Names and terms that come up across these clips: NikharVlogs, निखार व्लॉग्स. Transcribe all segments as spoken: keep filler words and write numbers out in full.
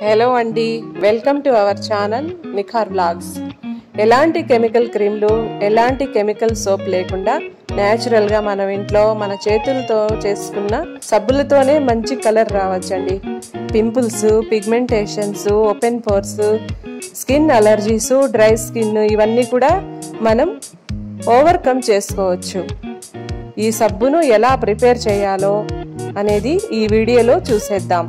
Hello अंडी welcome to our channel निखार व्लॉग्स। एलांटी chemical क्रीम्लू एलांटी केमिकल सोप लेकुंडा नेचुरल गा मन इंट्लो मन चेतुलतो चेसुकुन्न सब्बुलतोने मंची कलर रावच्चंडी। Pimples pigmentations open pores skin allergies dry skin इवन्नी कूडा मनम ओवर्कम चेसुकोवच्चु। ఈ సబ్బును ఎలా ప్రిపేర్ చేయాలో అనేది ఈ వీడియోలో చూసేద్దాం।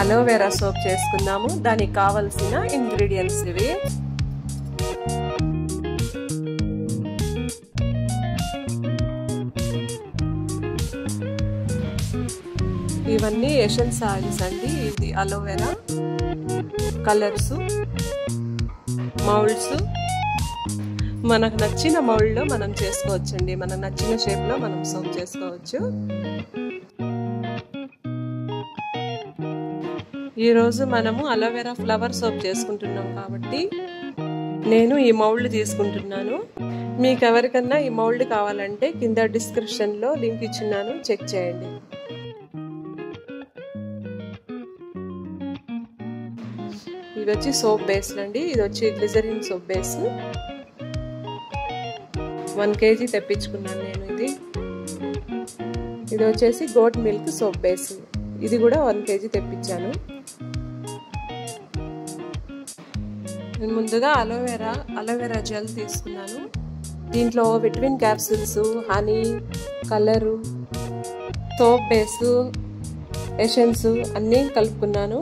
అలోవెరా సోప్ చేసుకుందాము। దానికి కావాల్సిన ఇంగ్రీడియెంట్స్ ఇవి। ఇవన్నీ ఎసెన్స్ ఆయిల్స్ అండి। ఇది అలోవెరా కలర్స్ మౌల్డ్స్ మనకు నచ్చిన మౌల్డ్లో మనం చేసుకోవచ్చండి। మనకు నచ్చిన షేప్లో మనం సోప్ చేసుకోవచ్చు। ఈరోజు మనము అలోవెరా ఫ్లవర్ సోప్ చేసుకుంటున్నాం కాబట్టి నేను ఈ మౌల్డ్ తీసుకుంటున్నాను। మీకు ఎవరికన్నా ఈ మౌల్డ్ కావాలంటే కింద డిస్క్రిప్షన్లో లింక్ ఇచ్చున్నాను, చెక్ చేయండి। ఇది వచ్చి సోప్ బేస్ అండి। ఇది వచ్చి glycerin soap base. One KG తెప్పించుకున్నాను నేను। ఇది ఇది వచ్చేసి గోట్ మిల్క్ సోప్ బేస్। ఇది కూడా वन కేజీ తెప్పించాను। నేను ముందుగా అలోవెరా అలోవెరా జెల్ తీసుకున్నాను। దీంట్లో vitamin capsules honey colour soap base essence అన్నీ కలుపుకున్నాను।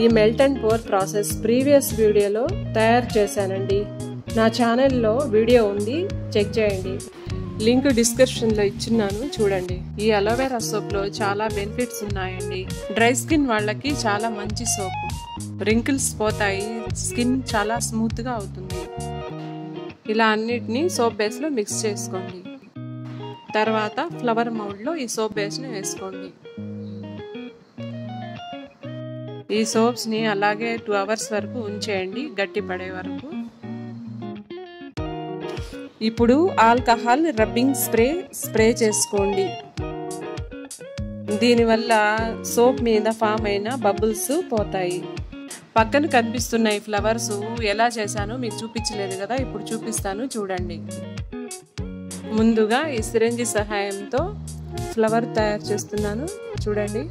ఈ melt and pour process previous వీడియోలో తయారు చేశానండి। నా ఛానల్లో వీడియో ఉంది, చెక్ చేయండి। లింక్ డిస్క్రిప్షన్లో ఇచ్చున్నాను, చూడండి। ఈ అలోవెరా సోప్లో చాలా బెనిఫిట్స్ ఉన్నాయండి। డ్రై స్కిన్ వాళ్ళకి చాలా మంచి సోప్। రింకిల్స్ పోతాయి, స్కిన్ చాలా స్మూత్గా అవుతుంది। ఇలా అన్నిటినీ సోప్ బేస్లో మిక్స్ చేసుకోండి। తర్వాత ఫ్లవర్ మౌల్డ్లో ఈ సోప్ బేస్ని వేసుకోండి। ఈ సోప్స్ని అలాగే టూ అవర్స్ వరకు ఉంచేయండి, గట్టి పడే వరకు। ఇప్పుడు ఆల్కహాల్ రబ్బింగ్ స్ప్రే స్ప్రే చేసుకోండి। దీనివల్ల సోప్ మీద ఫామ్ అయిన బబుల్స్ పోతాయి। పక్కన కనిపిస్తున్న ఈ ఫ్లవర్స్ ఎలా చేశానో మీకు చూపించలేదు కదా, ఇప్పుడు చూపిస్తాను, చూడండి। ముందుగా ఈ సిరంజి సహాయంతో ఫ్లవర్ తయారు చేస్తున్నాను, చూడండి।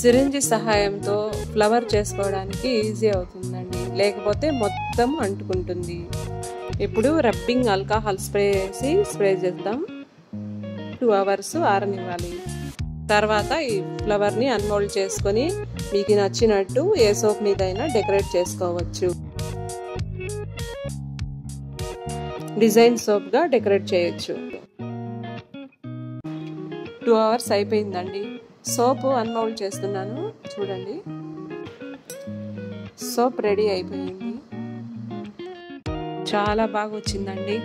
సిరంజి సహాయంతో ఫ్లవర్ చేసుకోవడానికి ఈజీ అవుతుందండి, లేకపోతే మొత్తం అంటుకుంటుంది। ఇప్పుడు రబ్బింగ్ ఆల్కహాల్ స్ప్రే చేసి స్ప్రే చేద్దాం। టూ అవర్స్ ఆరనివ్వాలి। తర్వాత ఈ ఫ్లవర్ని అన్మోల్డ్ చేసుకొని మీకు నచ్చినట్టు ఏ సోప్ మీదైనా డెకరేట్ చేసుకోవచ్చు। డిజైన్ సోప్గా డెకరేట్ చేయొచ్చు। టూ అవర్స్ అయిపోయిందండి। సోపు అన్మౌల్డ్ చేస్తున్నాను, చూడండి। సోప్ రెడీ అయిపోయింది, చాలా బాగా వచ్చిందండి।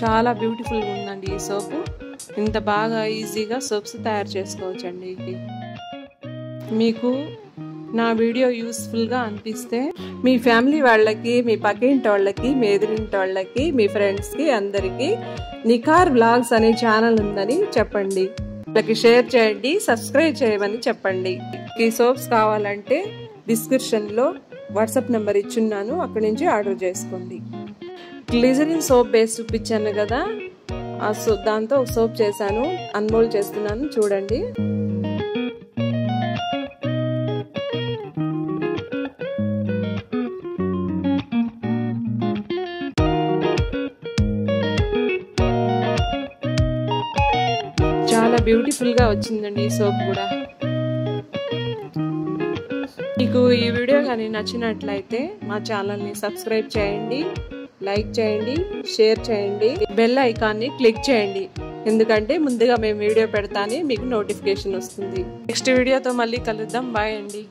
చాలా బ్యూటిఫుల్గా ఉందండి ఈ సోపు। ఇంత బాగా ఈజీగా సోప్స్ తయారు చేసుకోవచ్చండి। మీకు నా వీడియో యూస్ఫుల్గా అనిపిస్తే మీ ఫ్యామిలీ వాళ్ళకి, మీ పక్కింటి వాళ్ళకి, మీ ఎదురింటి వాళ్ళకి, మీ ఫ్రెండ్స్కి అందరికీ నిఖార్ వ్లాగ్స్ అనే ఛానల్ ఉందని చెప్పండి। వాళ్ళకి షేర్ చేయండి, సబ్స్క్రైబ్ చేయమని చెప్పండి। ఈ సోప్స్ కావాలంటే డిస్క్రిప్షన్లో వాట్సాప్ నెంబర్ ఇచ్చున్నాను, అక్కడి నుంచి ఆర్డర్ చేసుకోండి। గ్లిజరిన్ సోప్ బేస్ చూపించాను కదా, ఆ సో దాంతో సోప్ చేశాను, అన్మోల్డ్ చేస్తున్నాను, చూడండి। బ్యూటిఫుల్గా వచ్చిందండి ఈ సోప్ కూడా। మీకు మీకు ఈ వీడియో గాని నచ్చినట్లయితే మా ఛానల్ ని సబ్స్క్రైబ్ చేయండి, లైక్ చేయండి, షేర్ చేయండి, బెల్ ఐకాన్ ని క్లిక్ చేయండి। ఎందుకంటే ముందుగా మేము వీడియో పెడతానే మీకు నోటిఫికేషన్ వస్తుంది। నెక్స్ట్ వీడియోతో మళ్ళీ కలుద్దాం। బాయ్ అండి।